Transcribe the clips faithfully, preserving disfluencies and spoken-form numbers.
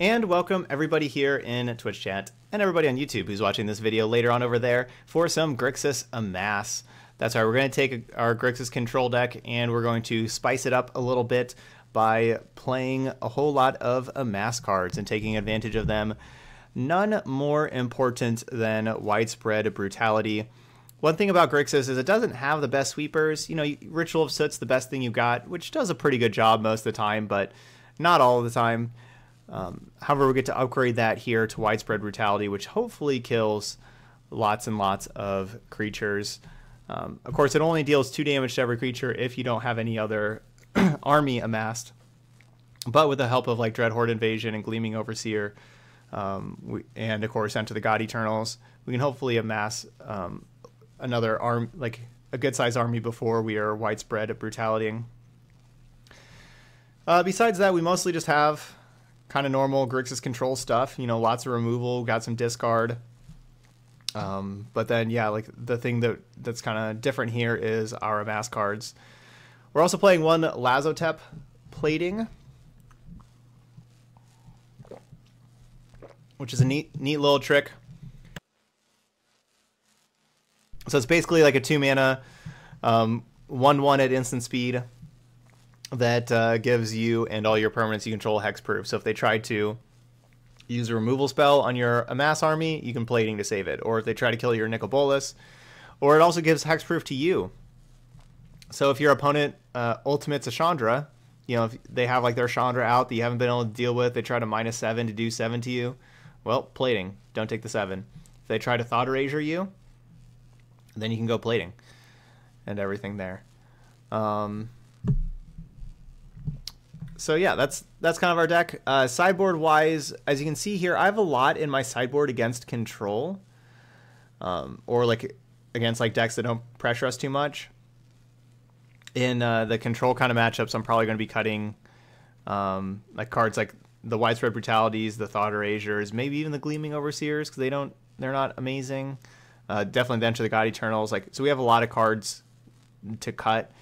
And welcome everybody here in Twitch chat and everybody on YouTube who's watching this video later on over there for some Grixis Amass. That's right, we're going to take our Grixis control deck and we're going to spice it up a little bit by playing a whole lot of Amass cards and taking advantage of them. None more important than Widespread Brutality. One thing about Grixis is it doesn't have the best sweepers. You know, Ritual of Soot's the best thing you got, which does a pretty good job most of the time, but not all of the time. Um, however, we get to upgrade that here to Widespread Brutality, which hopefully kills lots and lots of creatures. Um, of course, it only deals two damage to every creature if you don't have any other army amassed. But with the help of like Dreadhorde Invasion and Gleaming Overseer, um, we, and of course Enter the God Eternals, we can hopefully amass um, another arm, like a good size army, before we are Widespread Brutalitying. Uh, besides that, we mostly just have kind of normal Grixis control stuff. You know, lots of removal, got some discard. Um, but then, yeah, like the thing that that's kind of different here is our Amass cards. We're also playing one Lazotep Plating, which is a neat, neat little trick. So it's basically like a two mana, um, one one at instant speed that uh, gives you and all your permanents you control hexproof. So if they try to use a removal spell on your Amass army, you can Plating to save it. Or if they try to kill your Nicol Bolas, or it also gives hexproof to you. So if your opponent uh, ultimates a Chandra, you know, if they have like their Chandra out that you haven't been able to deal with, they try to minus seven to do seven to you. Well, Plating, don't take the seven. If they try to Thought Erasure you, then you can go Plating and everything there. Um, so yeah, that's that's kind of our deck. Uh, sideboard wise, as you can see here, I have a lot in my sideboard against control, um, or like against like decks that don't pressure us too much. In uh, the control kind of matchups, I'm probably going to be cutting um, like cards like the Widespread Brutalities, the Thought Erasures, maybe even the Gleaming Overseers, because they don't they're not amazing. Uh, definitely the Enter the God Eternals. Like, so we have a lot of cards to cut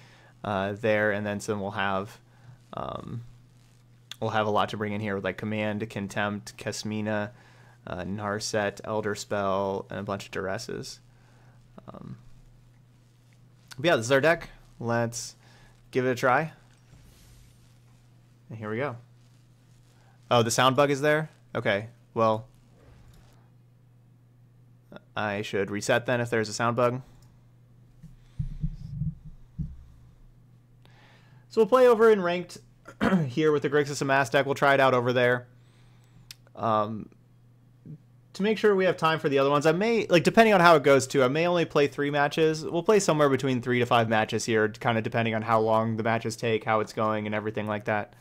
uh, there, and then some we'll have. Um, we'll have a lot to bring in here with like Command, Contempt, Kasmina, uh, Narset, Elder Spell, and a bunch of Duresses. Um, but yeah, this is our deck. Let's give it a try. And here we go. Oh, the sound bug is there? Okay, well, I should reset then if there's a sound bug. So we'll play over in ranked here with the Grixis Amass deck. We'll try it out over there. Um, to make sure we have time for the other ones, I may, like, depending on how it goes too, I may only play three matches. We'll play somewhere between three to five matches here, kind of depending on how long the matches take, how it's going, and everything like that.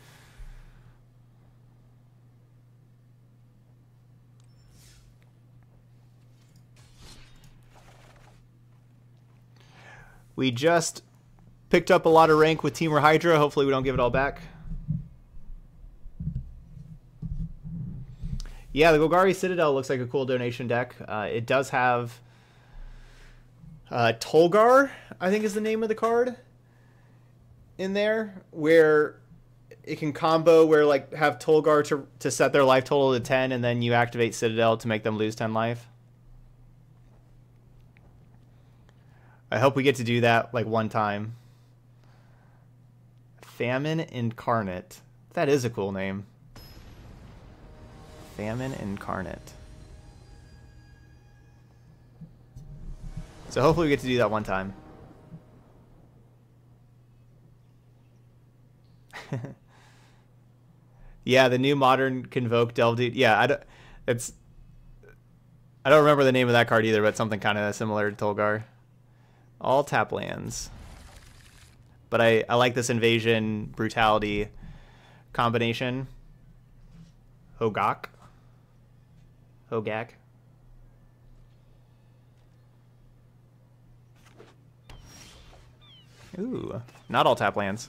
We just picked up a lot of rank with Temur Hydra. Hopefully we don't give it all back. Yeah, the Golgari Citadel looks like a cool donation deck. Uh, it does have uh, Tolgar, I think is the name of the card, in there, where it can combo where, like, have Tolgar to, to set their life total to ten, and then you activate Citadel to make them lose ten life. I hope we get to do that, like, one time. Famine Incarnate. That is a cool name. Famine Incarnate. So hopefully we get to do that one time. Yeah, the new modern Convoke Delve Deep. Yeah, I don't, it's, I don't remember the name of that card either, but something kind of similar to Tolgar. All tap lands. But I, I like this Invasion Brutality combination. Hogak. Hogak. Ooh, not all tap lands.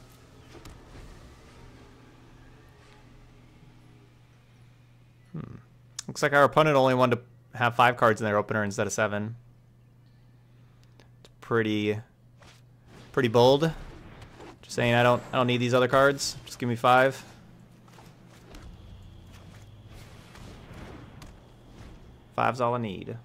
Hmm. Looks like our opponent only wanted to have five cards in their opener instead of seven. It's pretty, pretty bold. Just saying, I don't, I don't need these other cards. Just give me five. Five's all I need.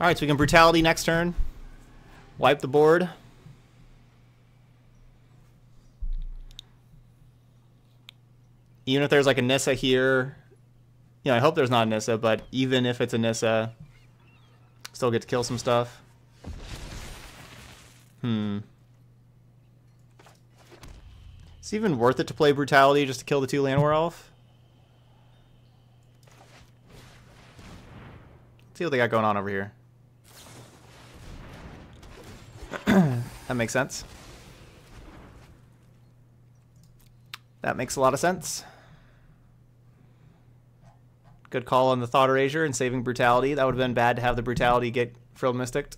Alright, so we can Brutality next turn. Wipe the board. Even if there's like a Nissa here, you know, I hope there's not a Nissa, but even if it's a Nissa, still get to kill some stuff. Hmm. It's even worth it to play Brutality just to kill the two Llanowar Elf. Let's see what they got going on over here. That makes sense. That makes a lot of sense. Good call on the Thought Erasure and saving Brutality. That would have been bad to have the Brutality get Frilled Mystic'd.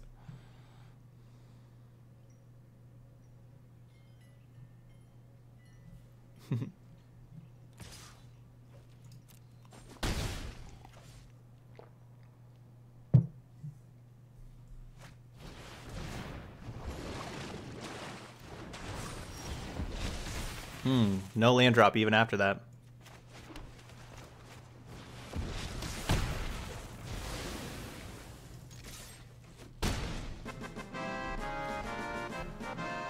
Hmm, no land drop even after that.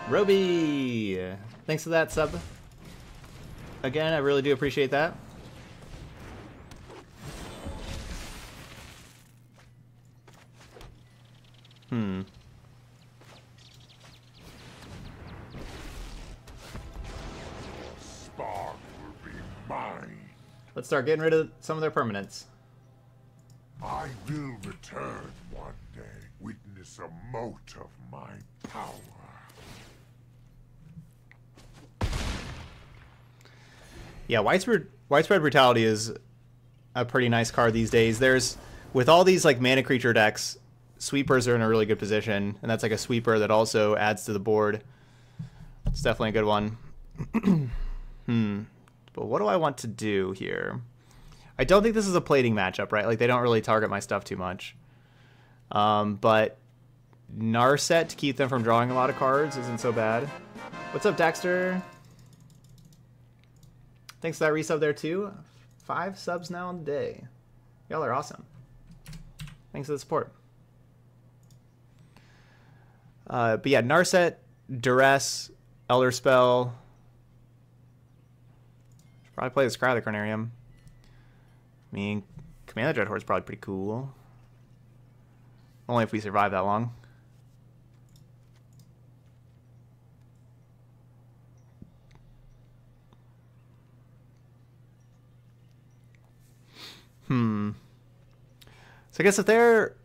Roby! Thanks for that sub. Again, I really do appreciate that. Hmm. Let's start getting rid of some of their permanents. I will return one day, witness a mote of my power. Yeah, widespread, widespread Brutality is a pretty nice card these days. There's, with all these like mana creature decks, sweepers are in a really good position, and that's like a sweeper that also adds to the board. It's definitely a good one. hmm. But what do I want to do here? I don't think this is a plating matchup, right? Like, they don't really target my stuff too much. Um, but Narset to keep them from drawing a lot of cards isn't so bad. What's up, Daxter? Thanks for that resub there, too. Five subs now on the day. Y'all are awesome. Thanks for the support. Uh, but yeah, Narset, Duress, Elder Spell... Probably play this Cry of the Carnarium. I mean, Command the Dreadhorde is probably pretty cool. Only if we survive that long. Hmm. So I guess if they're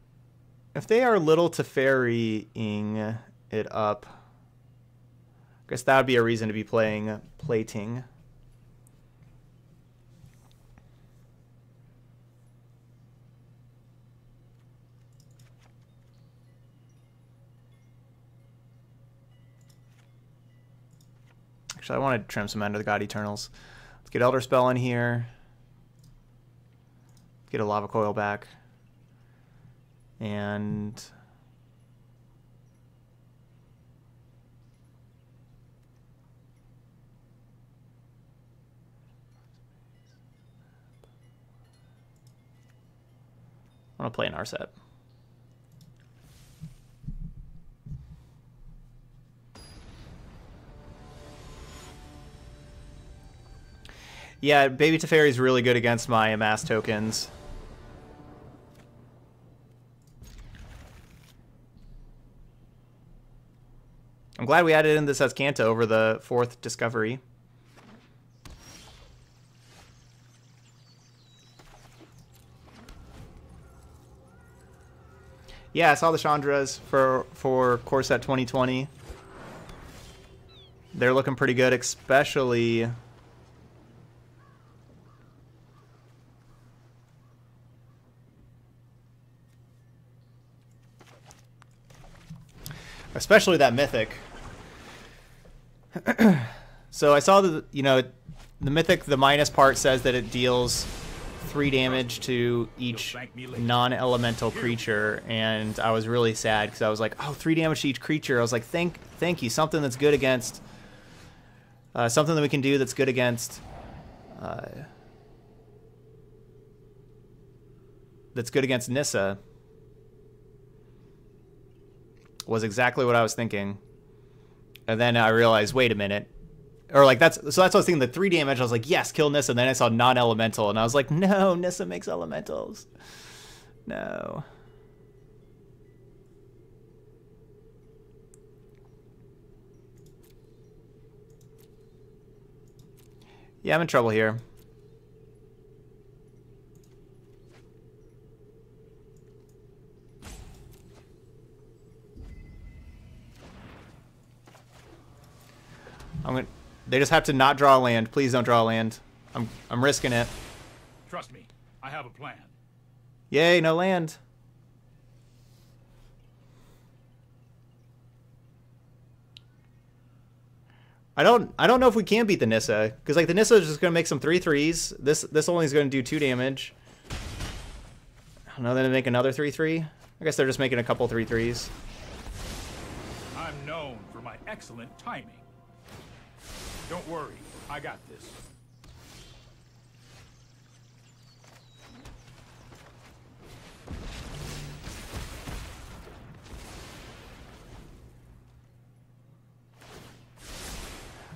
if they are little Teferi-ing it up, I guess that would be a reason to be playing Plating. Actually, I want to trim some Enter the God Eternals. Let's get Elder Spell in here. Get a Lava Coil back. And... I want to play an Narset. Yeah, Baby Teferi is really good against my Amass tokens. I'm glad we added in this Azcanta over the fourth discovery. Yeah, I saw the Chandras for, for Corset twenty twenty. They're looking pretty good, especially... Especially that mythic. So I saw that, you know, The mythic, the minus part says that it deals three damage to each non-elemental creature, and I was really sad because I was like, oh, three damage to each creature. I was like, thank, thank you. Something that's good against, uh, something that we can do that's good against, uh, that's good against Nissa was exactly what I was thinking. And then I realized, wait a minute. Or like that's, so that's what I was thinking, the three damage, I was like, yes, kill Nissa, and then I saw non-elemental, and I was like, no, Nissa makes elementals. No. Yeah, I'm in trouble here. I'm gonna, they just have to not draw land. Please don't draw land. I'm I'm risking it. Trust me, I have a plan. Yay, no land. I don't I don't know if we can beat the Nissa, because like the Nissa is just gonna make some three threes. This this only is gonna do two damage. I don't know, then they make another three three. I guess they're just making a couple three threes. I'm known for my excellent timing. Don't worry, I got this.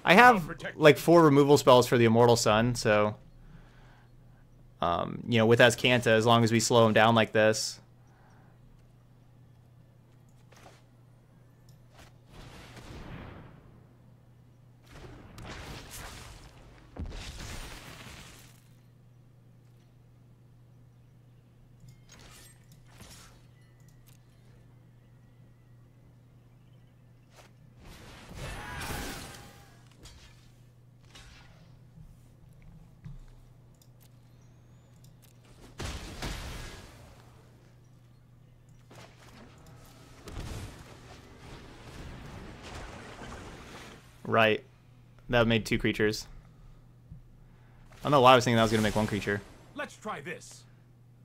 I have like four removal spells for the Immortal Sun, so um, you know, with Azcanta, as long as we slow him down like this. Right. That made two creatures. I don't know why I was thinking that was going to make one creature. Let's try this.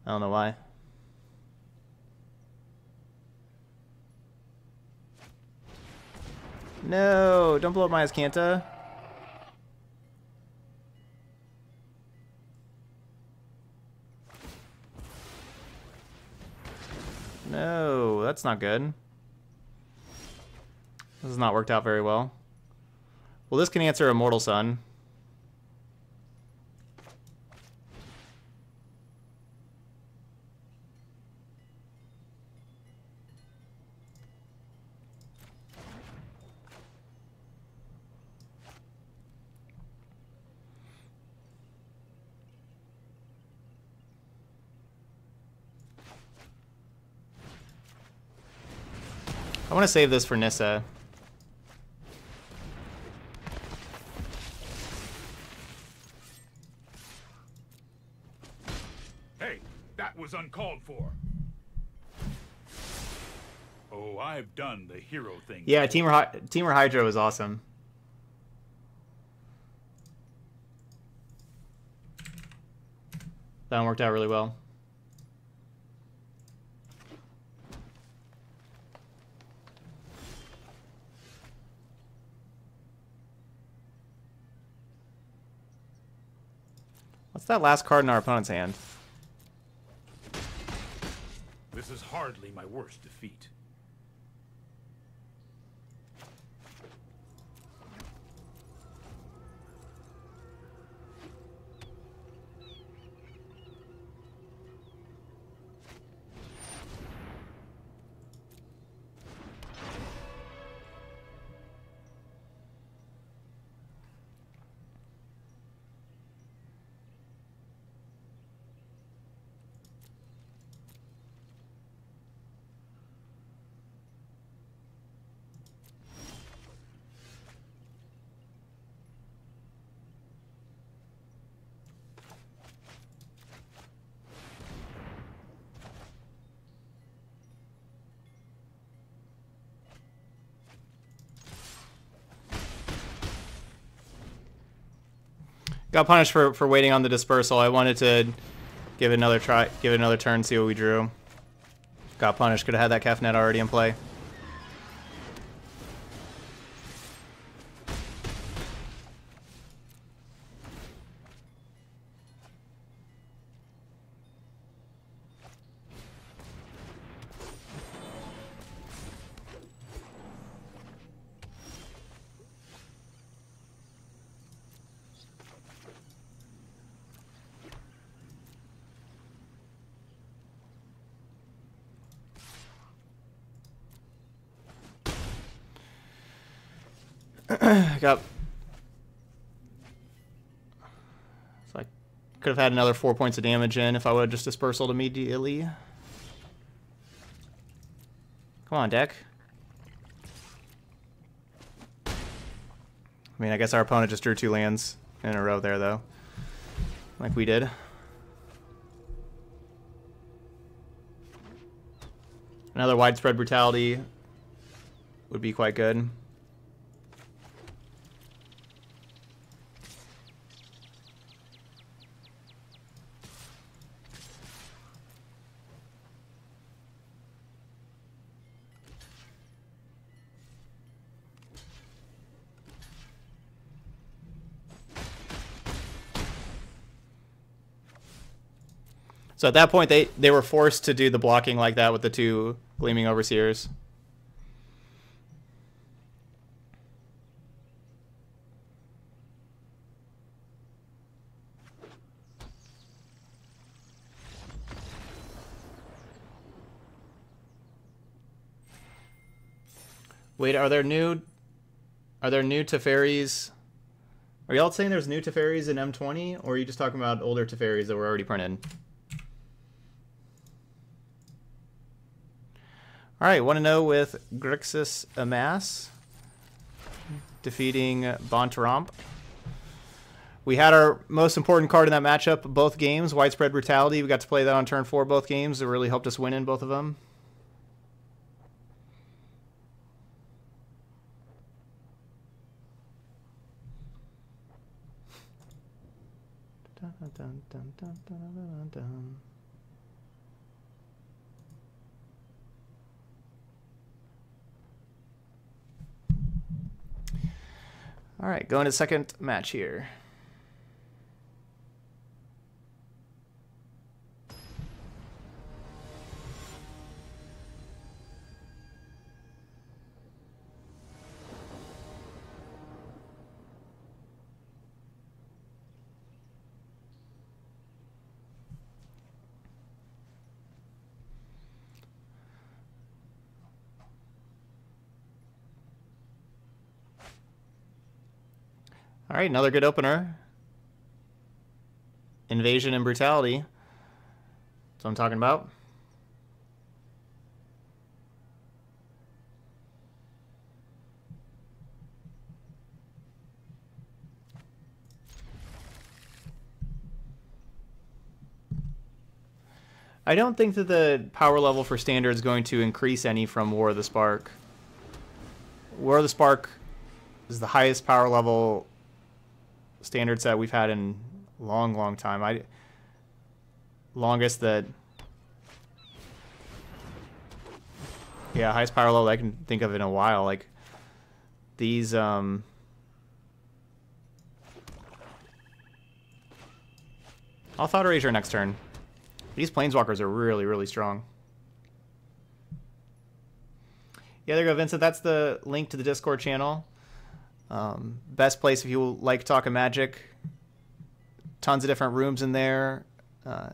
I don't know why. No, don't blow up my Azcanta. No, that's not good. This has not worked out very well. Well, this can answer Immortal Sun. I want to save this for Nissa. Uncalled for. Oh, I've done the hero thing. Yeah, Temur Temur Hydra was awesome. That one worked out really well. What's that last card in our opponent's hand? This is hardly my worst defeat. Got punished for, for waiting on the dispersal. I wanted to give it another try, give it another turn, see what we drew. Got punished. Could have had that Kefnet already in play. Got. So I could have had another four points of damage in if I would have just dispersal immediately. Come on, deck. I mean, I guess our opponent just drew two lands in a row there, though, like we did. Another widespread brutality would be quite good. So at that point, they, they were forced to do the blocking like that with the two Gleaming Overseers. Wait, are there new... Are there new Teferis? Are y'all saying there's new Teferis in M twenty? Or are you just talking about older Teferis that were already printed? Alright, one and oh with Grixis Amass, defeating Bant Ramp. We had our most important card in that matchup both games, Widespread Brutality. We got to play that on turn four both games. It really helped us win in both of them. Dun, dun, dun, dun, dun, dun, dun. All right, going to second match here. All right, another good opener. Invasion and Brutality. That's what I'm talking about. I don't think that the power level for Standard is going to increase any from War of the Spark. War of the Spark is the highest power level Standard set we've had in a long, long time. I longest that, yeah, highest power level I can think of in a while. Like these, um, I'll Thought Erasure next turn. These Planeswalkers are really, really strong. Yeah, there you go, Vincent. That's the link to the Discord channel. Um, best place if you like talking magic. Tons of different rooms in there. Uh,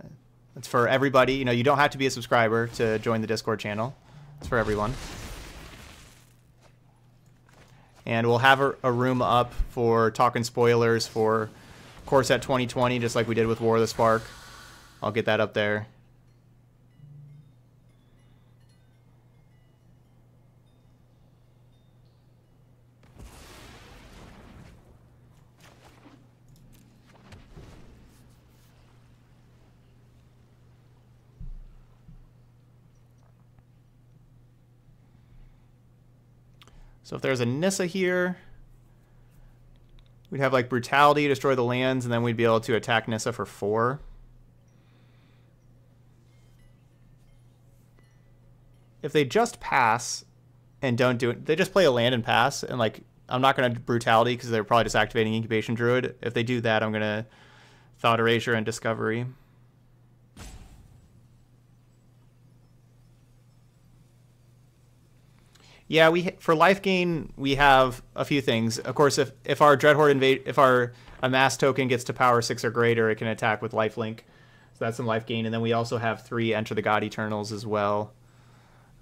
it's for everybody. You know, you don't have to be a subscriber to join the Discord channel. It's for everyone. And we'll have a, a room up for talking spoilers for Corset twenty twenty, just like we did with War of the Spark. I'll get that up there. So if there's a Nissa here, We'd have like Brutality, destroy the lands, and then we'd be able to attack Nissa for four. If they just pass and don't do it, they just play a land and pass, and like, I'm not going to Brutality because they're probably just activating Incubation Druid. If they do that, I'm going to Thought Erasure and Discovery. Yeah, we for life gain we have a few things. Of course, if if our Dreadhorde invade, if our Amass token gets to power six or greater, it can attack with lifelink. So that's some life gain, and then we also have three Enter the God Eternals as well.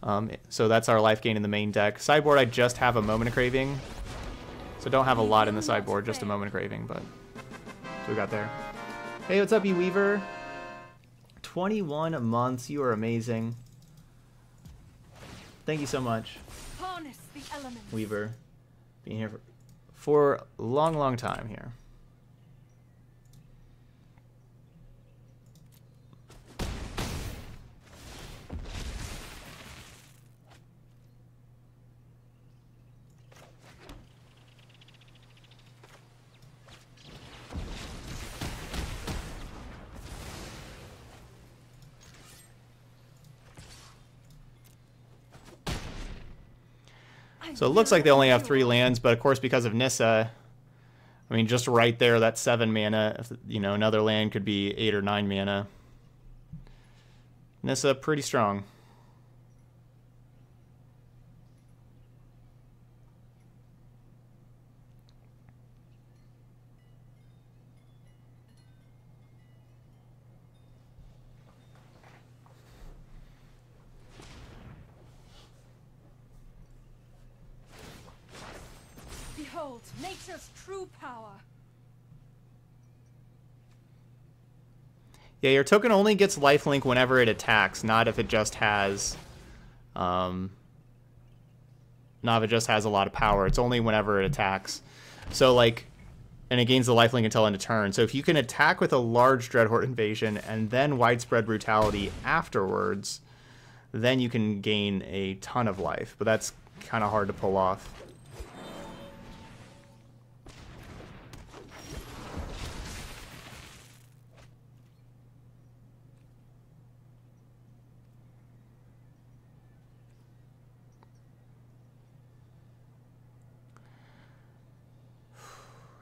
Um, so that's our life gain in the main deck. Sideboard, I just have a Moment of Craving, so don't have a lot in the sideboard. Just a Moment of Craving, but so we got there. Hey, what's up, you Weaver? twenty-one months. You are amazing. Thank you so much, Weaver, being here for, for a long, long time here. So it looks like they only have three lands, but of course because of Nissa, I mean, just right there, that's seven mana. You know, another land could be eight or nine mana. Nissa, pretty strong. Yeah, your token only gets lifelink whenever it attacks, not if it just has, um, not if it just has a lot of power. It's only whenever it attacks. So like, and it gains the lifelink until end of turn. So if you can attack with a large Dreadhorde Invasion and then Widespread Brutality afterwards, then you can gain a ton of life. But that's kind of hard to pull off.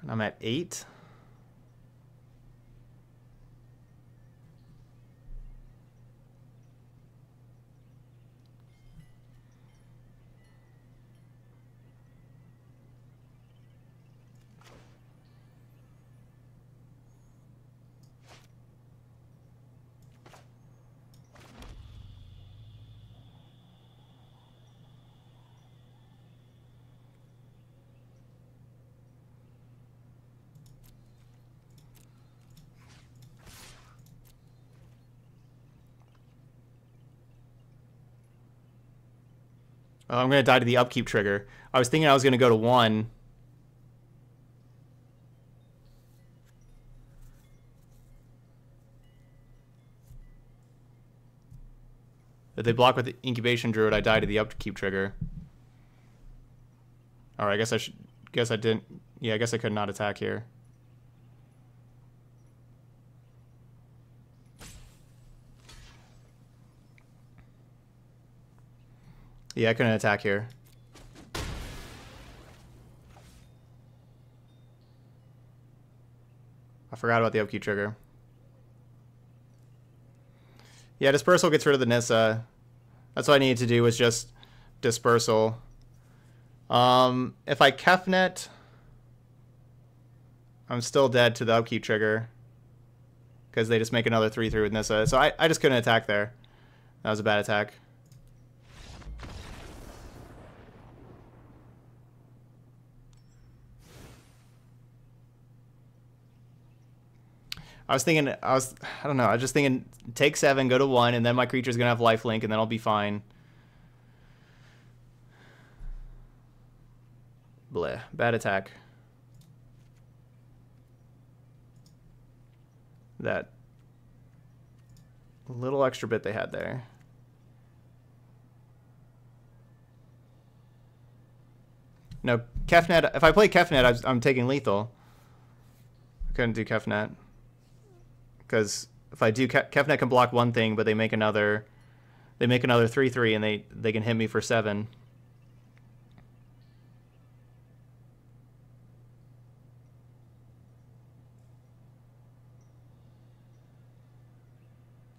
I'm at eight. Oh, I'm going to die to the upkeep trigger. I was thinking I was going to go to one. If they block with the Incubation Druid, I die to the upkeep trigger. All right, I guess I should. Guess I didn't. Yeah, I guess I could not attack here. Yeah, I couldn't attack here. I forgot about the upkeep trigger. Yeah, Dispersal gets rid of the Nissa. That's what I needed to do, was just Dispersal. Um, if I Kefnet, I'm still dead to the upkeep trigger because they just make another three three with Nissa. So I, I just couldn't attack there. That was a bad attack. I was thinking, I was, I don't know, I was just thinking, take seven, go to one, and then my creature's going to have lifelink, and then I'll be fine. Bleh, bad attack. That little extra bit they had there. No, Kefnet, if I play Kefnet, I'm taking lethal. Couldn't do Kefnet. Because if I do Kef Kefnet can block one thing, but they make another they make another three three and they, they can hit me for seven.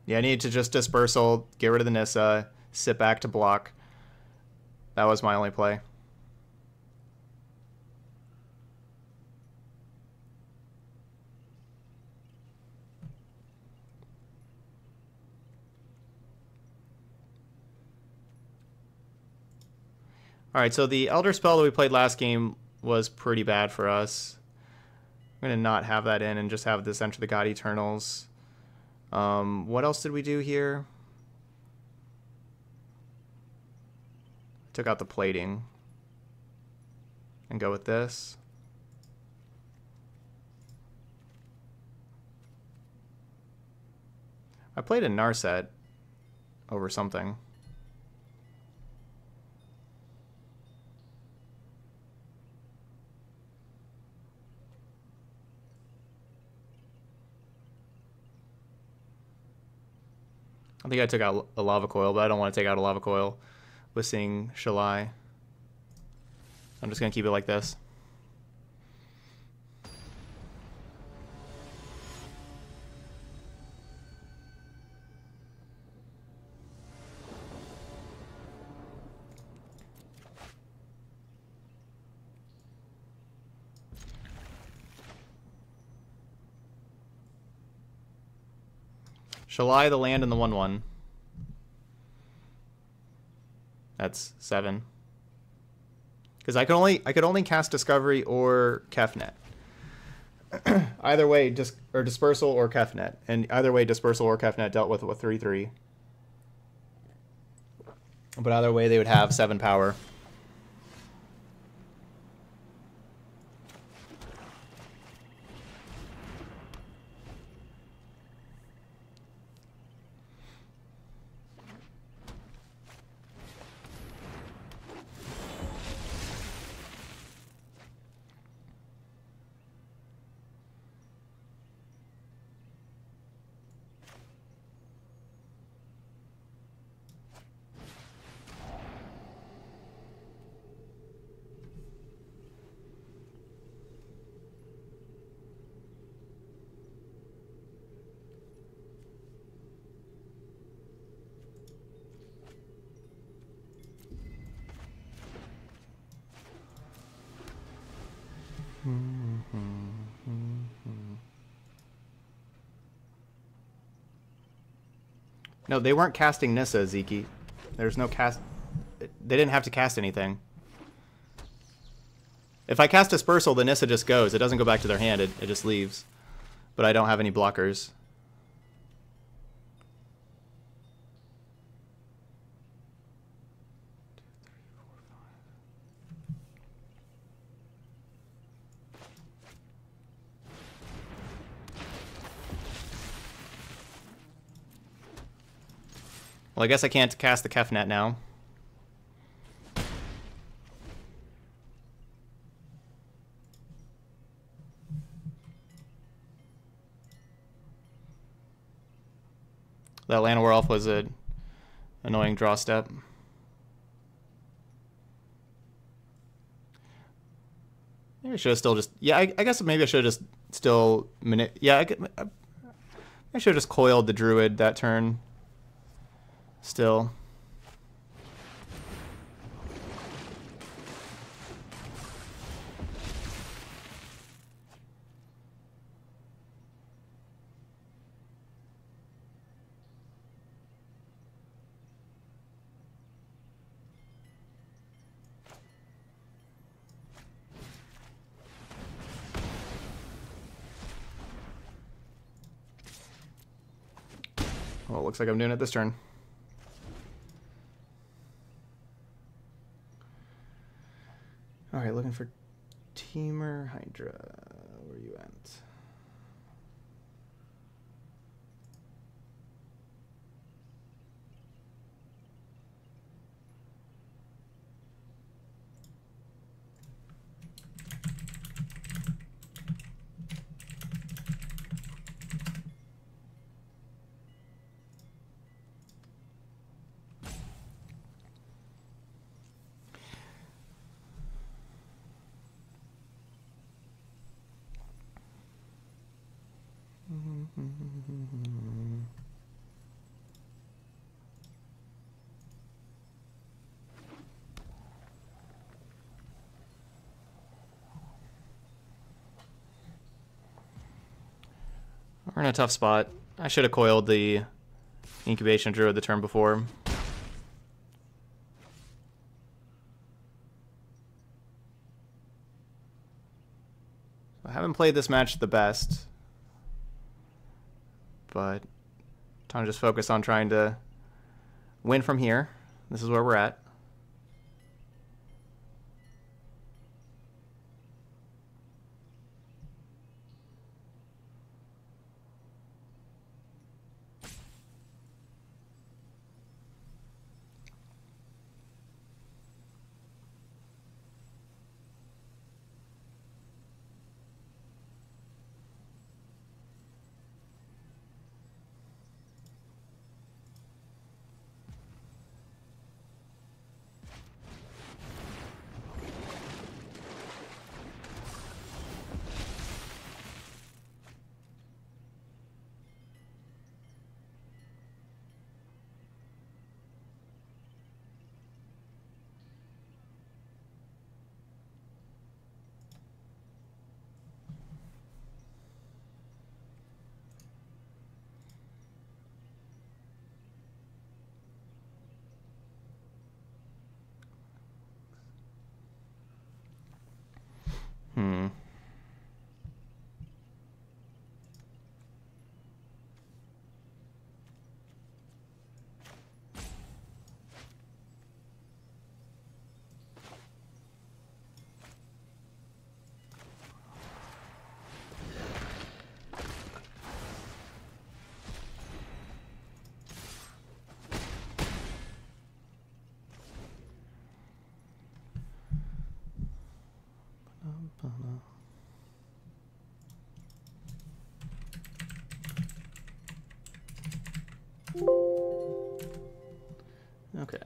Yeah, I need to just dispersal, get rid of the Nissa, sit back to block. That was my only play. Alright, so the Elder Spell that we played last game was pretty bad for us. I'm going to not have that in and just have this Enter the God Eternals. Um, what else did we do here? Took out the plating. And go with this. I played a Narset over something. I think I took out a lava coil, but I don't want to take out a lava coil with seeing Shalai. I'm just going to keep it like this. Shalai, the land, and the one one. That's seven. Because I could only I could only cast Discovery or Kefnet. Either way, just dis or Dispersal or Kefnet, and either way, Dispersal or Kefnet dealt with with three three. But either way, they would have seven power. No, they weren't casting Nissa, Ziki. There's no cast... They didn't have to cast anything. If I cast Dispersal, the Nissa just goes. It doesn't go back to their hand. It, it just leaves. But I don't have any blockers. Well, I guess I can't cast the Kefnet now. That Llanowar Elf was an annoying draw step. Maybe I should have still just... Yeah, I, I guess maybe I should have just still... Yeah, I, could, I, I should have just coiled the Druid that turn. Still. Well, it looks like I'm doing it this turn. Alright, looking for Temur Hydra. Where you at? We're in a tough spot. I should have coiled the Incubation Druid the turn before. I haven't played this match the best, but I'm just focused on trying to win from here. This is where we're at. Okay.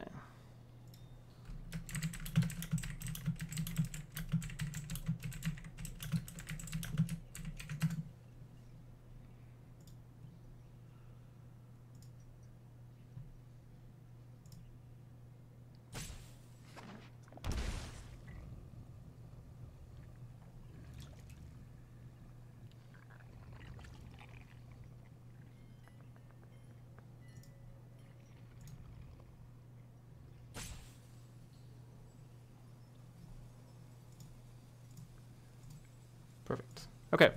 Perfect. Okay.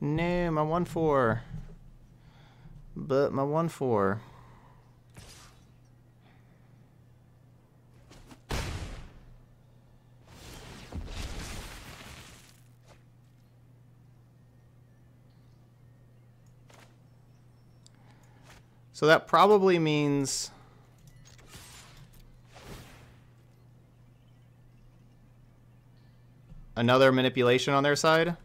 No, my one four. But my one four. So that probably means another manipulation on their side.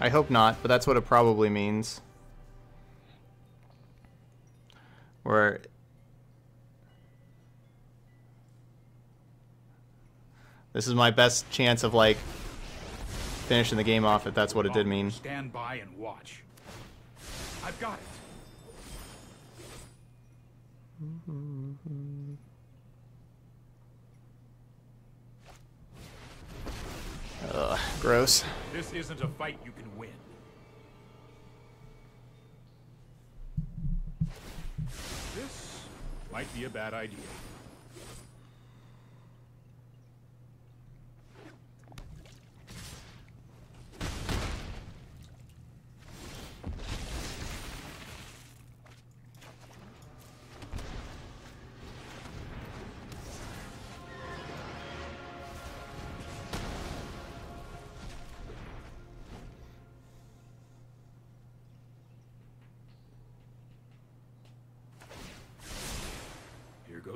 I hope not, but that's what it probably means. Where this is my best chance of like finishing the game off, if that's what it did mean. Stand by and watch. I've got it. Mm-hmm. Ugh, gross. This isn't a fight you can win. This might be a bad idea.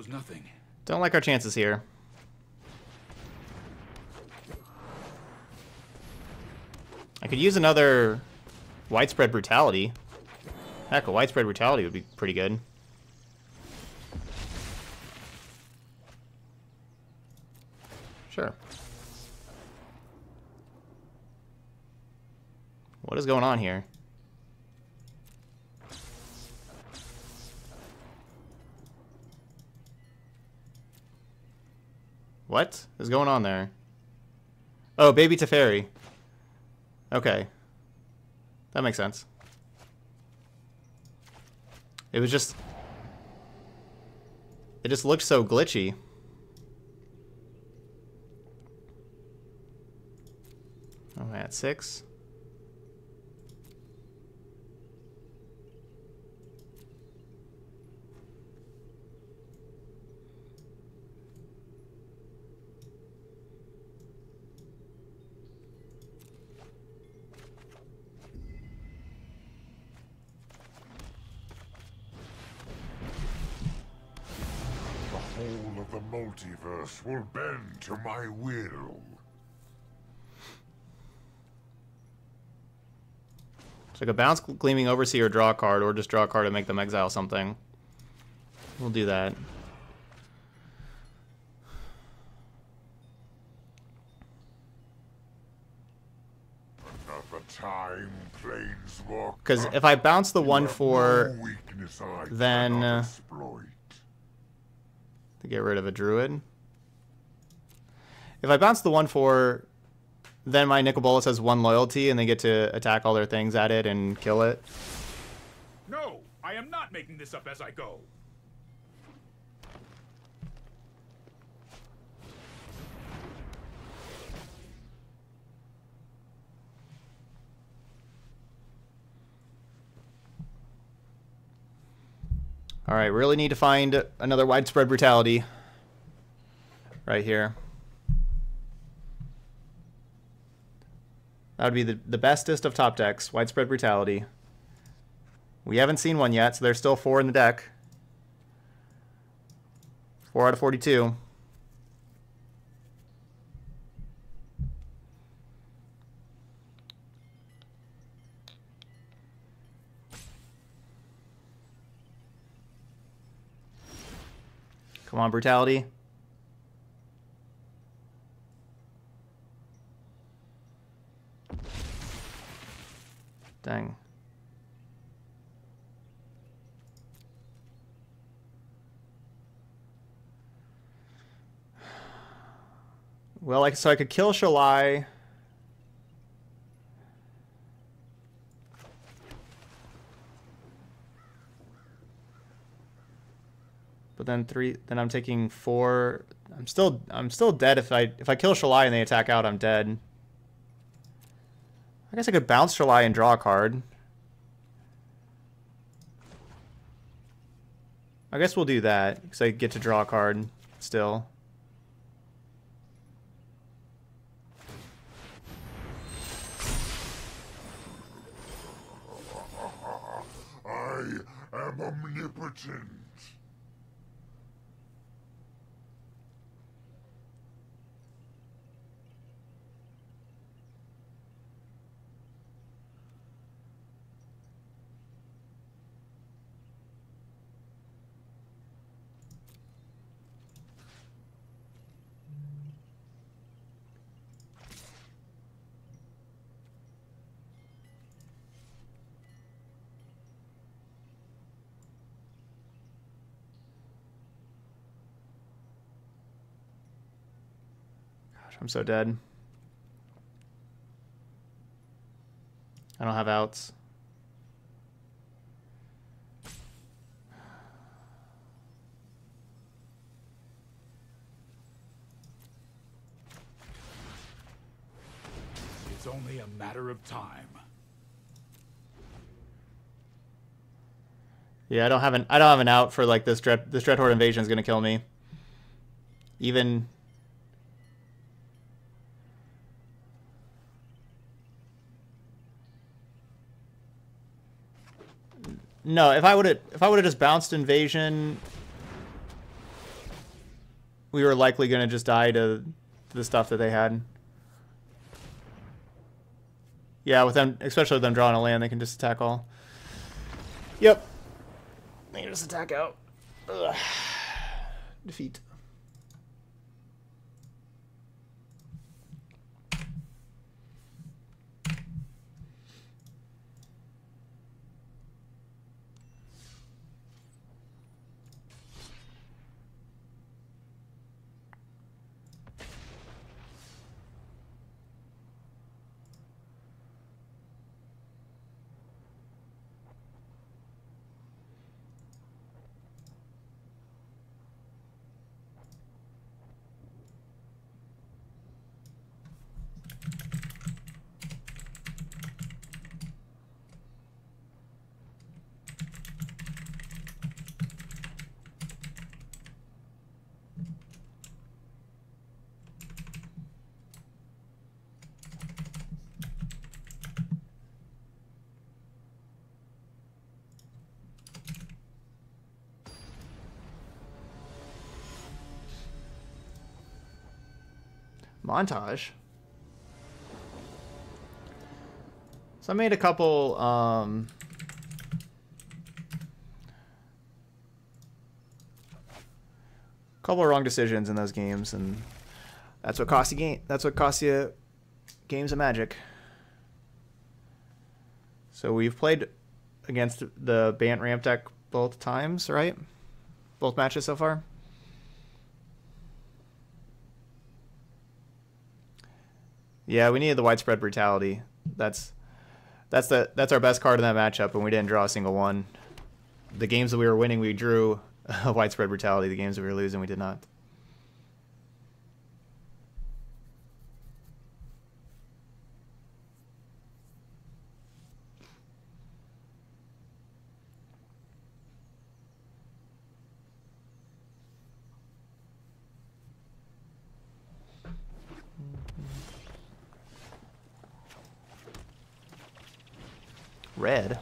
was nothing. Don't like our chances here. I could use another Widespread Brutality. Heck, a Widespread Brutality would be pretty good. Sure. What is going on here? What is going on there? Oh, baby Teferi. Okay. That makes sense. It was just... It just looked so glitchy. Oh, I had six. Multiverse will bend to my will. So I could bounce Gleaming Overseer, draw a card, or just draw a card and make them exile something. We'll do that. Another time, planeswalker. Because if I bounce the one four, no then. Uh, To get rid of a druid. If I bounce the one four, then my Nicol Bolas has one loyalty, and they get to attack all their things at it and kill it. No, I am not making this up as I go. All right, really need to find another Widespread Brutality right here. That would be the, the bestest of top decks, Widespread Brutality. We haven't seen one yet, so there's still four in the deck. Four out of forty-two. Come on, Brutality. Dang. Well, like, so I could kill Shalai. But then three, then I'm taking four. I'm still, I'm still dead if I if I kill Shalai and they attack out. I'm dead. I guess I could bounce Shalai and draw a card. I guess we'll do that because I get to draw a card still. I am omnipotent. I'm so dead. I don't have outs. It's only a matter of time. Yeah, I don't have an I don't have an out for like this dread this Dreadhorde Invasion is gonna kill me. Even No, if I would have if I would have just bounced Invasion we were likely going to just die to the stuff that they had. Yeah, with them, especially with them drawing a land, they can just attack all. Yep. They can just attack out. Ugh. Defeat. Montage. So I made a couple um, couple of wrong decisions in those games, and that's what costs you game that's what costs you games of Magic. So we've played against the Bant Ramp deck both times, right? Both matches so far. Yeah, we needed the Widespread Brutality. That's that's the that's our best card in that matchup, and we didn't draw a single one. The games that we were winning, we drew a Widespread Brutality. The games that we were losing, we did not. Red.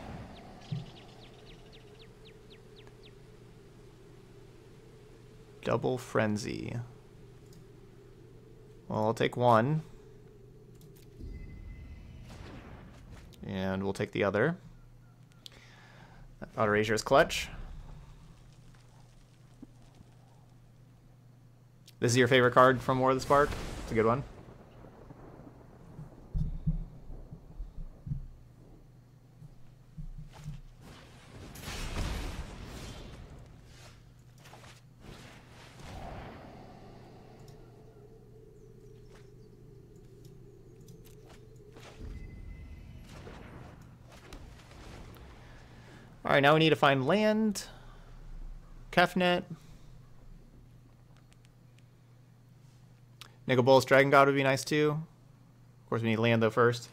Double Frenzy. Well, I'll take one. And we'll take the other. That Thought Erasure is clutch. This is your favorite card from War of the Spark? It's a good one. Alright, now we need to find land. Kefnet. Nicol Bolas Dragon God would be nice too. Of course, we need land though first.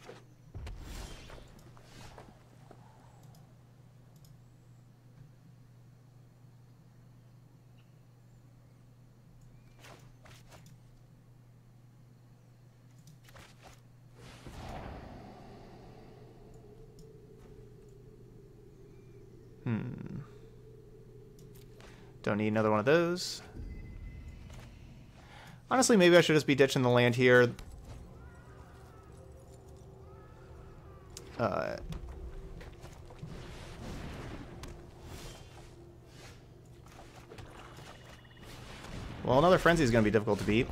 Don't need another one of those. Honestly, maybe I should just be ditching the land here. Uh, well, another Frenzy is going to be difficult to beat.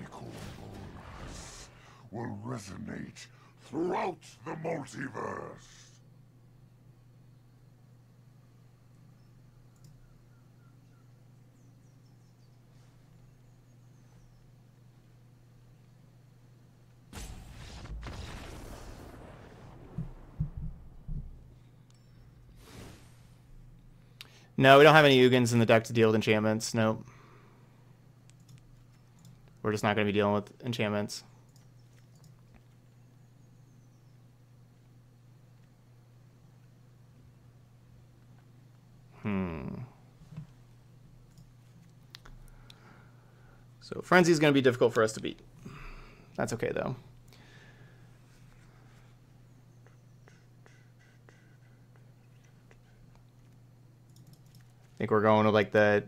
Nicol Bolas will resonate throughout the multiverse. No, we don't have any Ugins in the deck to deal with enchantments. Nope. We're just not going to be dealing with enchantments. Hmm. So Frenzy is going to be difficult for us to beat. That's okay, though. I think we're going with like the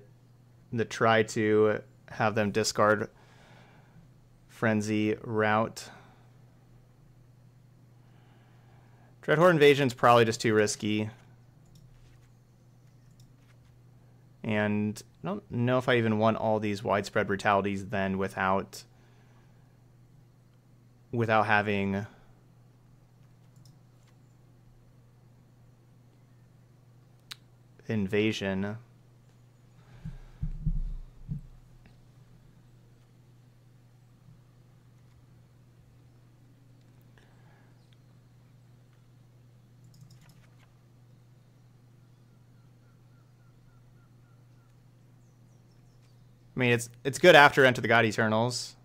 the try to have them discard Frenzy route. Dreadhorde Invasion's probably just too risky. And I don't know if I even want all these widespread brutalities then without without having invasion. I mean, it's it's good after Enter the God Eternals.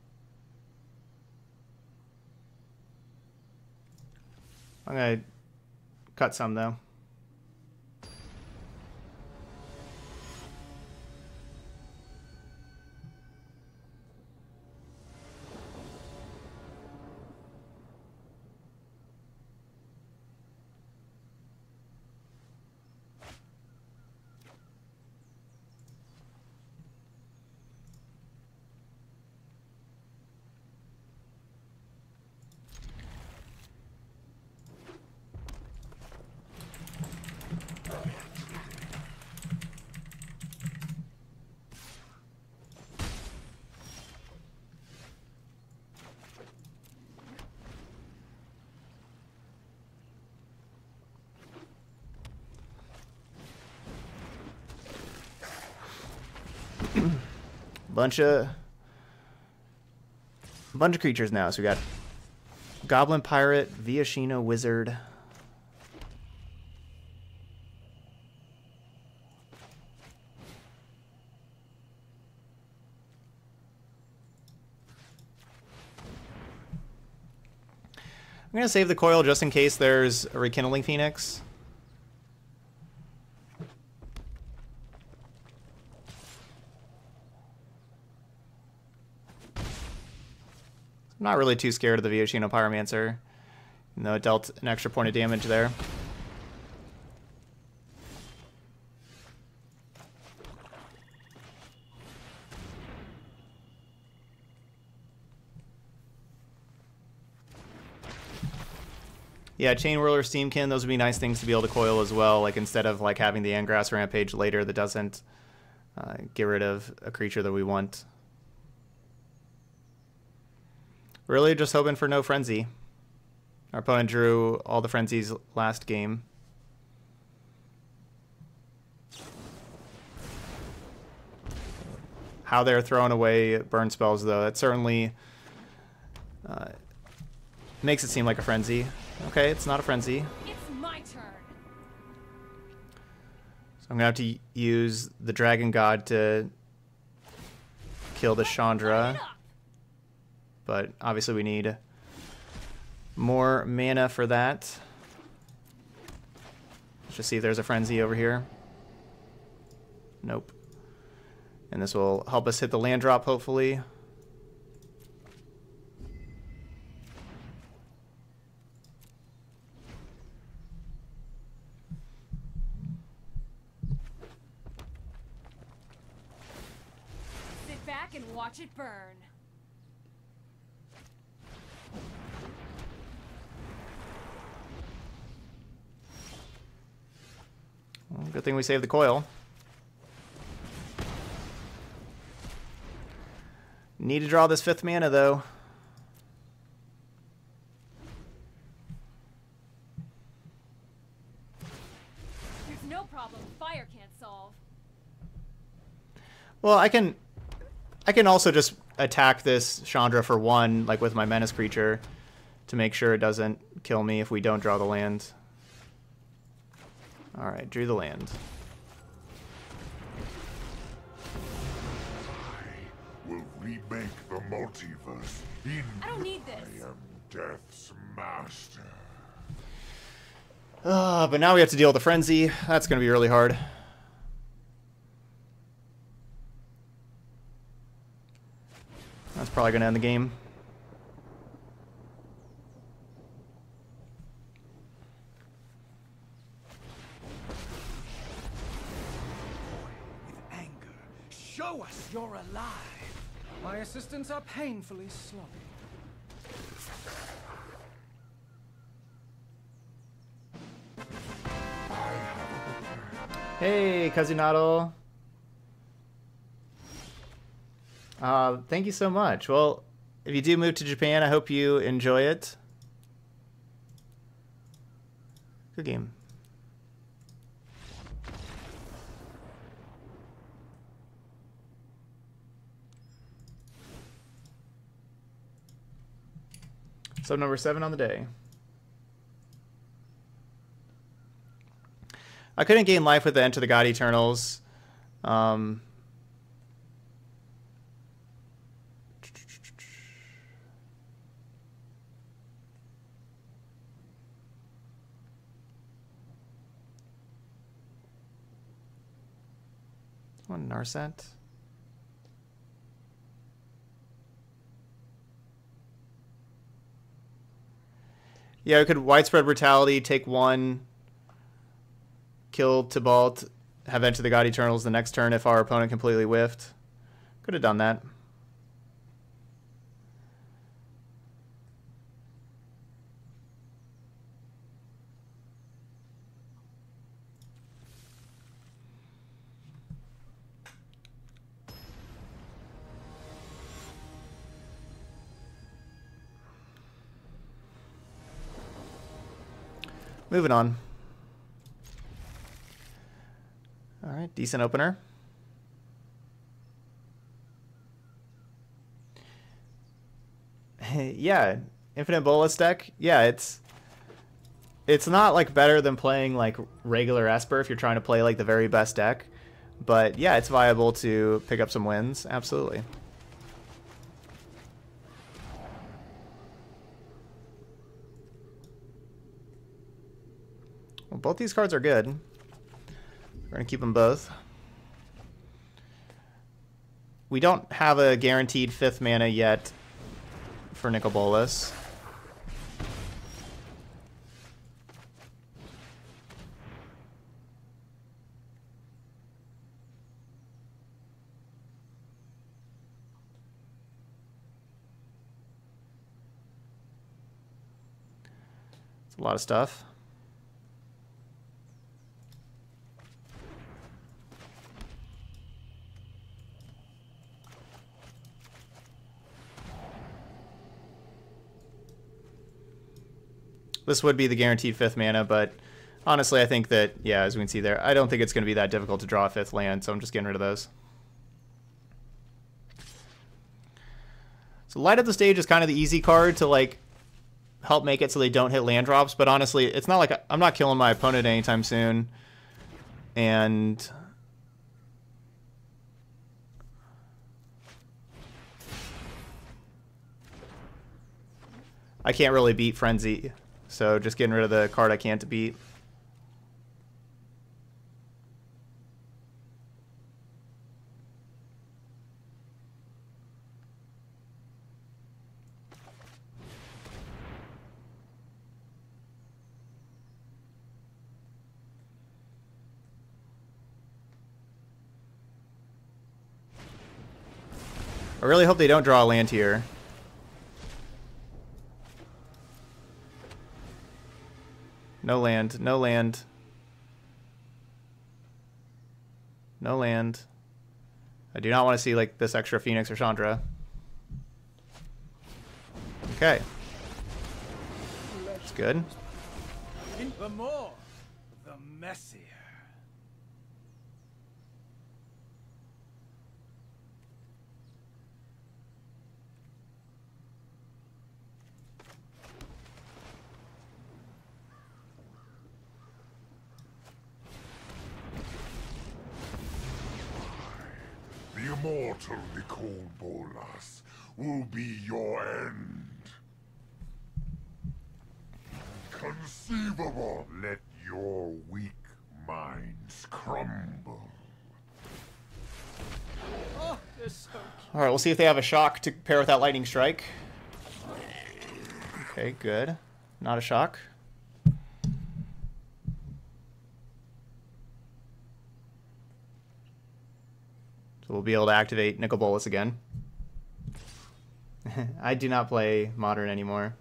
I'm gonna cut some though. Bunch of bunch of creatures now. So we got Goblin Pirate, Viashino Wizard. I'm gonna save the coil just in case there's a Rekindling Phoenix. Not really too scared of the Vioshino Pyromancer, even though it dealt an extra point of damage there. Yeah, Chain Whirler, Steamkin, those would be nice things to be able to coil as well, like instead of like having the Angrass Rampage later that doesn't uh, get rid of a creature that we want. Really just hoping for no frenzy. Our opponent drew all the frenzies last game. How they're throwing away burn spells, though, that certainly uh, makes it seem like a frenzy. Okay, it's not a frenzy. It's my turn. So I'm going to have to use the Dragon God to kill the Chandra. But obviously we need more mana for that. Let's just see if there's a frenzy over here. Nope. And this will help us hit the land drop, hopefully. Sit back and watch it burn. Good thing we saved the coil. Need to draw this fifth mana, though. There's no problem fire can't solve. Well, I can, I can also just attack this Chandra for one, like with my Menace creature, to make sure it doesn't kill me if we don't draw the land. All right, drew the land. I will remake the multiverse. In I don't need this. I am Death's master. Uh, but now we have to deal with a frenzy. That's going to be really hard. That's probably going to end the game. show us you're alive. My assistants are painfully sloppy. Hey, Kazunadal. Uh, thank you so much. Well, if you do move to Japan, I hope you enjoy it. Good game. So number seven on the day. I couldn't gain life with the Enter the God Eternals. Um, on Narset. Yeah, we could Widespread Brutality, take one. Kill Tybalt, have Enter the God Eternals the next turn if our opponent completely whiffed. Could have done that. Moving on. All right, decent opener. Yeah, Infinite Bolas deck. Yeah, it's it's not like better than playing like regular Esper if you're trying to play like the very best deck, but yeah, it's viable to pick up some wins. Absolutely. Well, both these cards are good. We're going to keep them both. We don't have a guaranteed fifth mana yet for Nicol Bolas. It's a lot of stuff. This would be the guaranteed fifth mana, but honestly, I think that, yeah, as we can see there, I don't think it's going to be that difficult to draw a fifth land, so I'm just getting rid of those. So Light Up the Stage is kind of the easy card to, like, help make it so they don't hit land drops, but honestly, it's not like I, I'm not killing my opponent anytime soon. And I can't really beat Frenzy. So just getting rid of the card I can't to beat. I really hope they don't draw a land here. No land, no land. No land. I do not want to see like this extra Phoenix or Chandra. Okay. That's good. The more, the messier. Immortal Nicol Bolas will be your end. Inconceivable, let your weak minds crumble. Oh, they're so cute. All right, we'll see if they have a shock to pair with that lightning strike. Okay, good. Not a shock. So we'll be able to activate Nicol Bolas again. I do not play Modern anymore.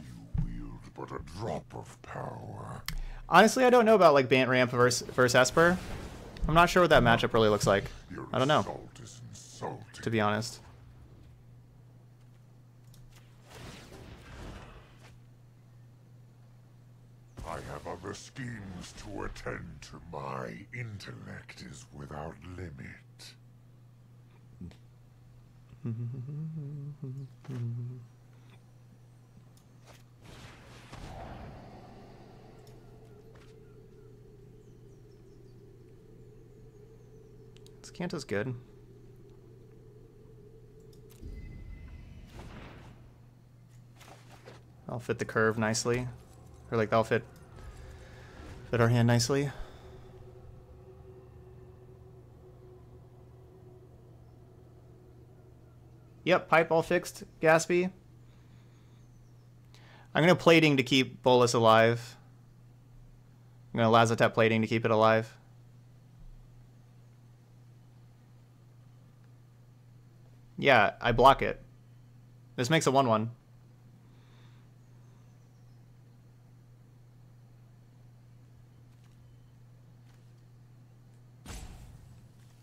You wield but a drop of power. Honestly, I don't know about like Bant Ramp versus, versus Esper. I'm not sure what that matchup really looks like. I don't know, to be honest. I have other schemes to attend to. My intellect is without limit. Azcanta's good. That'll fit the curve nicely. Or like that'll fit Fit our hand nicely. Yep, pipe all fixed, Gaspy. I'm gonna plating to keep Bolas alive. I'm gonna Lazotep plating to keep it alive. Yeah, I block it. This makes a one one.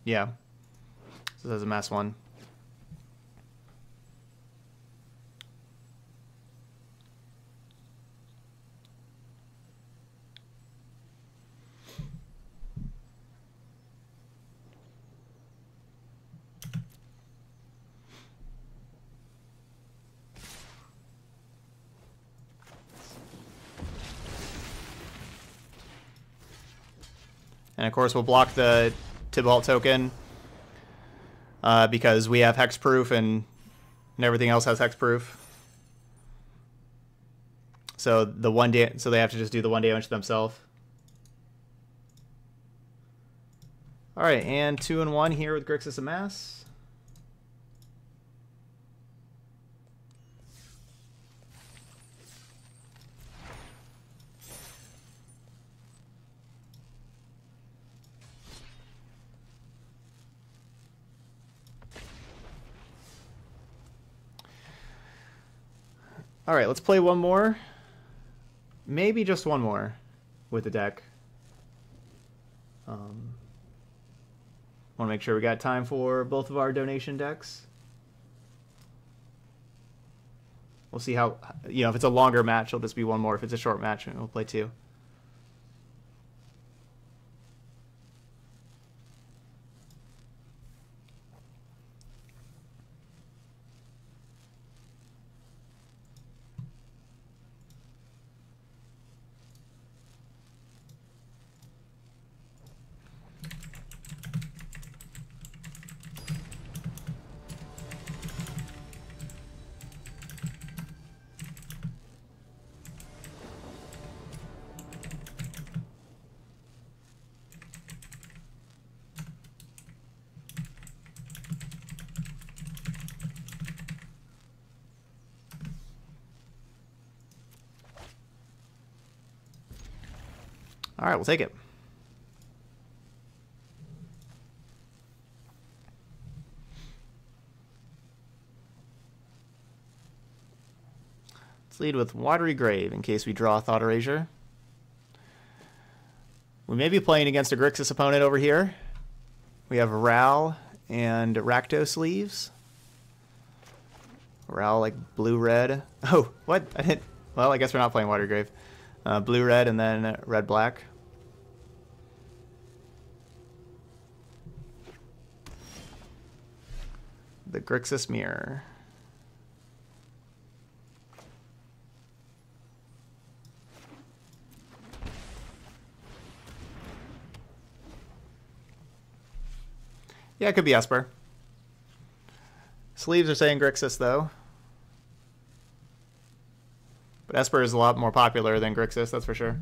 Yeah. So there's a mass one. And of course we'll block the Tibalt token, uh, because we have hexproof and, and everything else has hexproof. So the one da so they have to just do the one damage to themselves. All right, and two and one here with Grixis Amass. All right, let's play one more. Maybe just one more with the deck. Um, want to make sure we got time for both of our donation decks. We'll see how, you know, if it's a longer match, it'll just be one more. If it's a short match, we'll play two. All right, we'll take it. Let's lead with Watery Grave in case we draw Thought Erasure. We may be playing against a Grixis opponent over here. We have Ral and Rakdos sleeves. Ral like blue-red. Oh, what? I didn't. Well, I guess we're not playing Watery Grave. Uh, Blue-red and then red-black. The Grixis Mirror. Yeah, it could be Esper. Sleeves are saying Grixis, though. But Esper is a lot more popular than Grixis, that's for sure.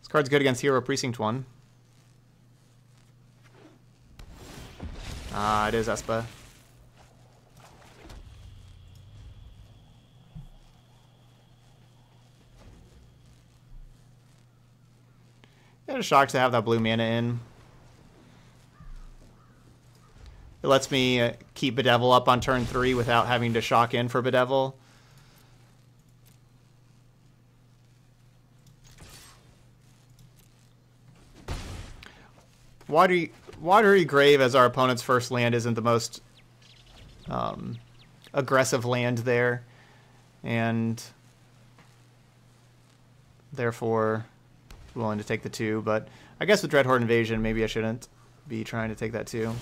This card's good against Hero Precinct one. Ah, it is Esper. of shocked to have that blue mana in. It lets me uh, keep Bedevil up on turn three without having to shock in for Bedevil. Watery, Watery Grave as our opponent's first land isn't the most um, aggressive land there. And therefore, willing to take the two. But I guess with Dreadhorde Invasion, maybe I shouldn't be trying to take that two.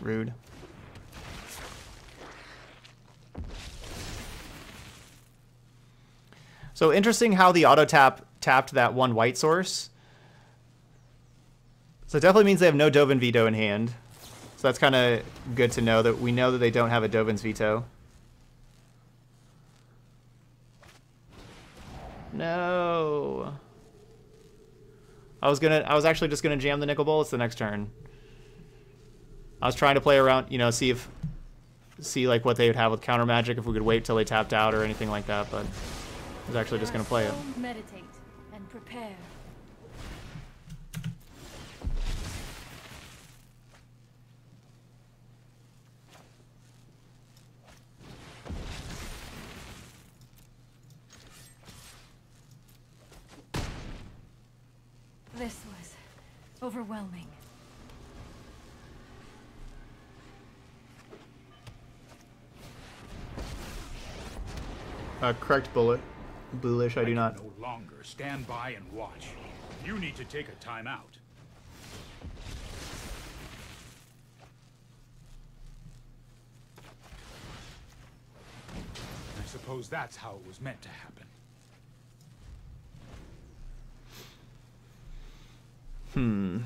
Rude. So interesting how the auto tap tapped that one white source. So it definitely means they have no Dovin's Veto in hand. So that's kind of good to know that we know that they don't have a Dovin's Veto. No. I was gonna. I was actually just gonna jam the Nicol Bolas the next turn. I was trying to play around, you know, see if, see like what they would have with counter magic if we could wait till they tapped out or anything like that. But I was actually just gonna play it. Meditate and prepare. This was overwhelming. Uh, correct bullet. Bullish, I do not. No longer stand by and watch. You need to take a timeout. I suppose that's how it was meant to happen. Hmm.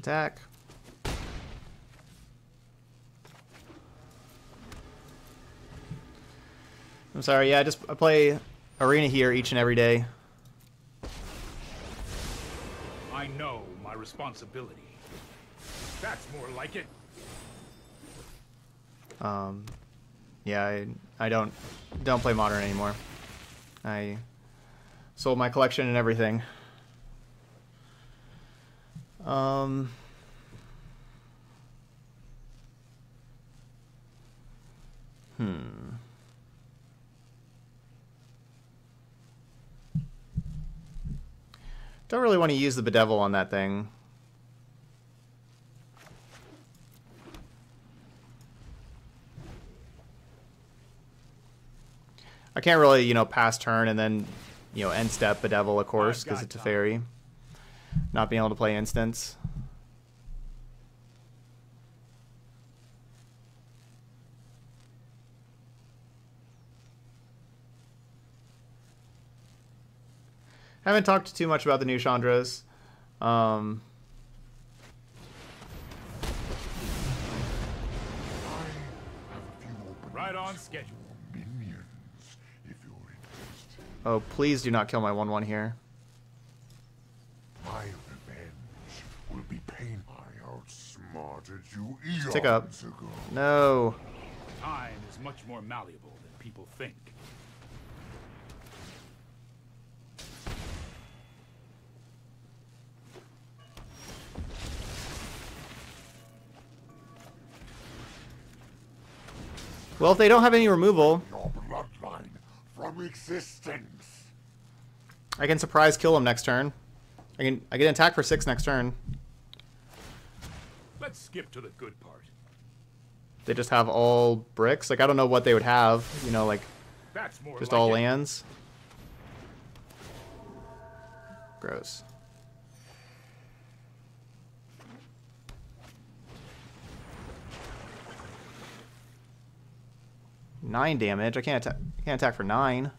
Attack. I'm sorry, yeah, I just I play Arena here each and every day. I know my responsibility. That's more like it. Um yeah, I I don't don't play Modern anymore. I sold my collection and everything. Um Hmm. Don't really want to use the Bedevil on that thing. I can't really, you know, pass turn and then, you know, end step Bedevil, of course, because it's Teferi. Not being able to play instants. I haven't talked too much about the new Chandras. Um, right on schedule. Oh, please do not kill my one one here. My revenge will be painful. I outsmarted you eons Stick up. Ago. No. Time is much more malleable than people think. Well, if they don't have any removal, your bloodline from existence. I can surprise kill them next turn. I can I get attack for six next turn. Let's skip to the good part. They just have all bricks. Like I don't know what they would have. You know, like That's more just like all it. lands. Gross. Nine damage. I can't attack. Can't attack for nine.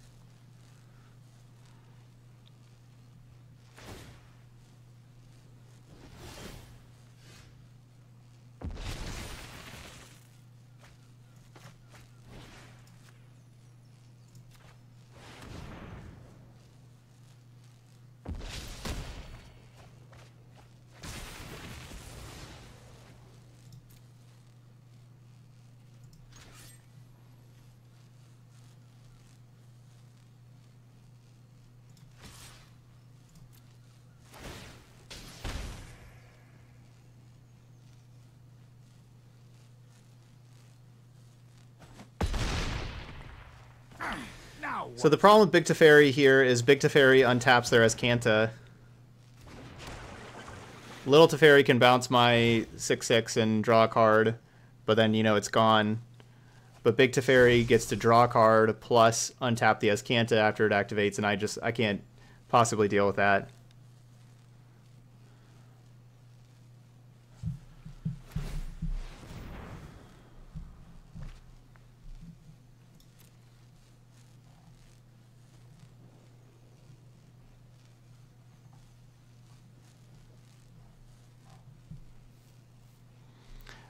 So the problem with Big Teferi here is Big Teferi untaps their Azcanta. Little Teferi can bounce my six six and draw a card, but then, you know, it's gone. But Big Teferi gets to draw a card plus untap the Azcanta after it activates, and I just, I can't possibly deal with that.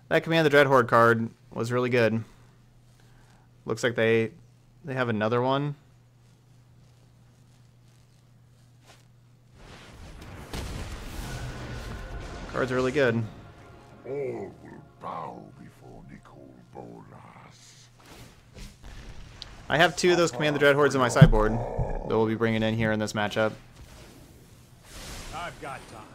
That Command the Dreadhorde card was really good. Looks like they they have another one. Cards are really good. All will bow before Nicol Bolas. I have two of those Command the Dreadhordes in my sideboard that we'll be bringing in here in this matchup. I've got time.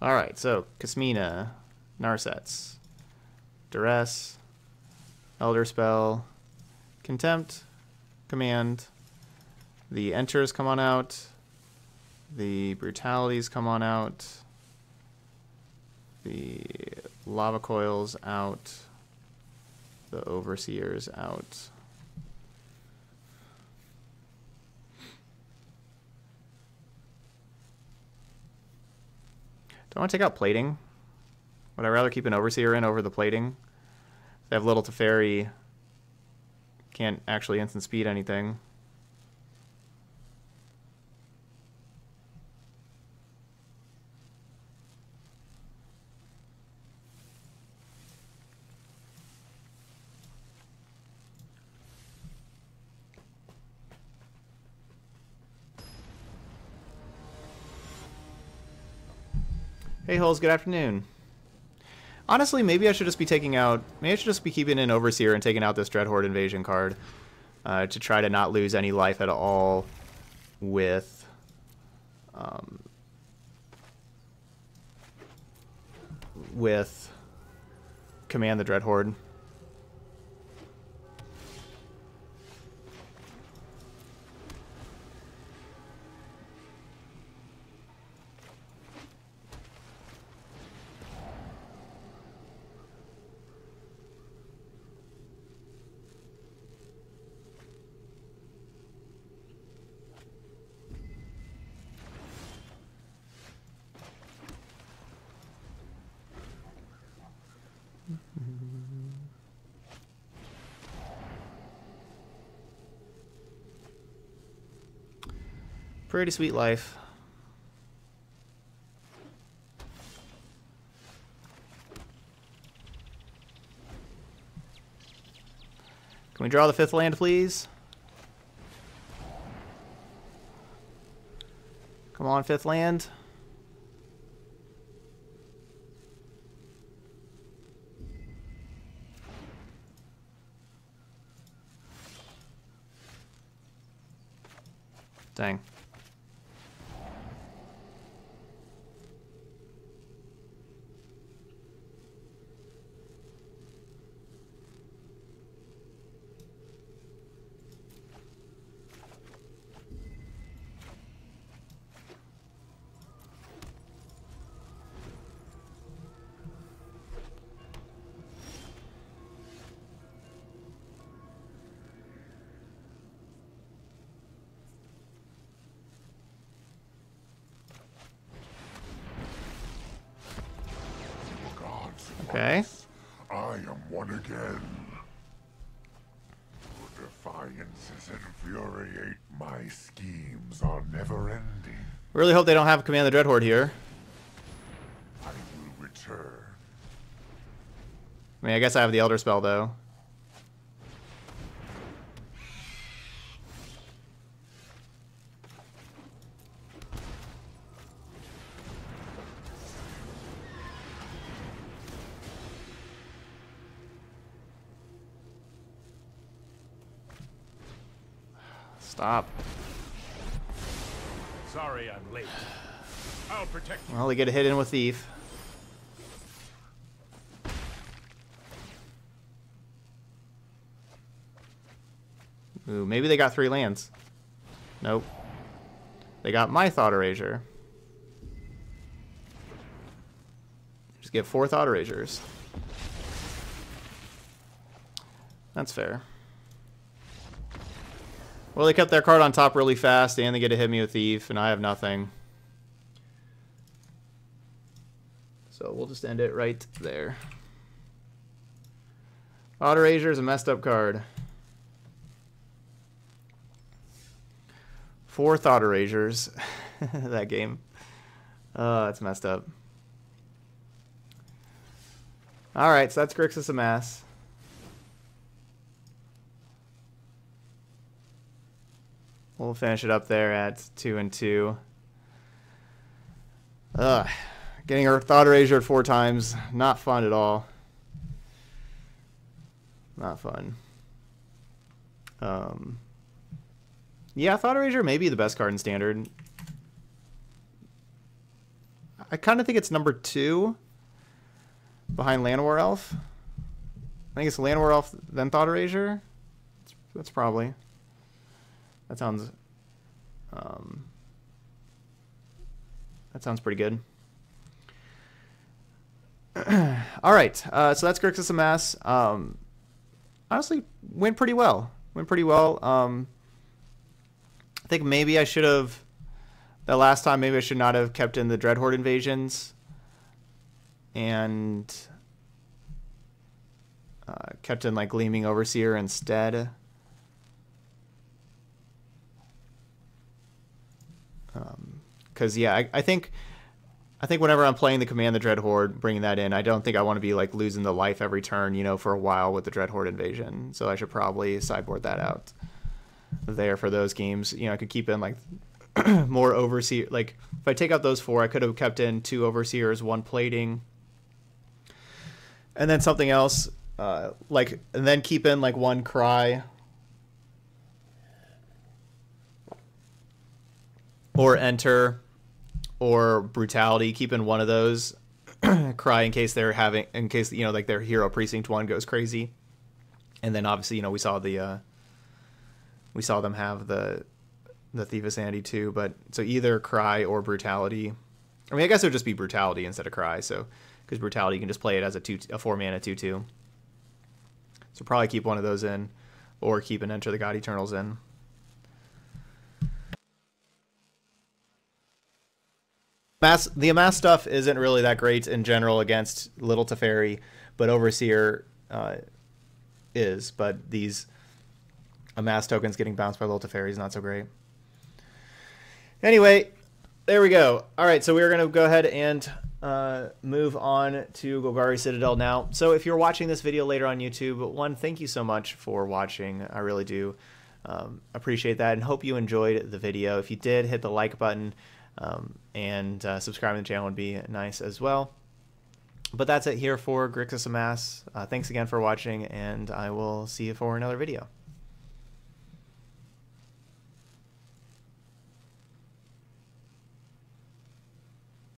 All right, so Kasmina, Narset, Duress, Elder Spell, Contempt, Command. The Enters come on out. The Brutalities come on out. The Lava Coils out. The Overseers out. Do I want to take out Plating? Would I rather keep an Overseer in over the Plating? They have Little Teferi. Can't actually instant speed anything. Hey, Holes, good afternoon. Honestly, maybe I should just be taking out... Maybe I should just be keeping an Overseer and taking out this Dreadhorde Invasion card uh, to try to not lose any life at all with... Um, with... Command the Dreadhorde. Pretty sweet life. Can we draw the fifth land, please? Come on, fifth land. Dang. Okay. I am one again. Your defiances infuriate. My schemes are never ending. Really hope they don't have Command the Dreadhorde here. I will return. I mean, I guess I have the Elder Spell though. Stop. Sorry, I'm late. I'll protect you. Well, they get a hit in with Thief. Ooh, maybe they got three lands. Nope. They got my Thought Erasure. Just get four Thought Erasures. That's fair. Well, they kept their card on top really fast, and they get to hit me with Thief, and I have nothing. So we'll just end it right there. Thought Erasure is a messed up card. Four Thought Erasures that game. Uh, that's messed up. Alright, so that's Grixis Amass. We'll finish it up there at two and two. Ugh. Getting our Thought Erasure four times. Not fun at all. Not fun. Um... Yeah, Thought Erasure may be the best card in Standard. I kind of think it's number two behind Llanowar Elf. I think it's Llanowar Elf, then Thought Erasure. That's probably. That sounds... Um, that sounds pretty good. Alright, uh, so that's Grixis Amass. Um, honestly, went pretty well. Went pretty well. Um... I think maybe I should have, the last time, maybe I should not have kept in the Dreadhorde Invasions and uh, kept in like Gleaming Overseer instead. Because, um, yeah, I, I think I think whenever I'm playing the Command the Dreadhorde, bringing that in, I don't think I want to be like losing the life every turn, you know, for a while with the Dreadhorde Invasion. So I should probably sideboard that out there for those games. You know, I could keep in like more Overseer. Like if I take out those four, I could have kept in two Overseers, one Plating, and then something else, uh, like, and then keep in like one Cry or Enter or Brutality, keep in one of those. Cry in case they're having, in case, you know, like their Hero Precinct one goes crazy. And then obviously, you know, we saw the uh we saw them have the the Thief of Sanity too, but so either Cry or Brutality. I mean, I guess it would just be Brutality instead of Cry, so because Brutality you can just play it as a two, a four mana two two. So probably keep one of those in, or keep an Enter the God Eternals in. Mass, the Amass stuff isn't really that great in general against Little Teferi, but Overseer uh, is. But these Amass tokens getting bounced by Little Teferi is not so great. Anyway, there we go. All right, so we're going to go ahead and uh, move on to Golgari Citadel now. So if you're watching this video later on YouTube, one, thank you so much for watching. I really do um, appreciate that and hope you enjoyed the video. If you did, hit the like button um, and uh, subscribing to the channel would be nice as well. But that's it here for Grixis Amass. Uh, thanks again for watching, and I will see you for another video.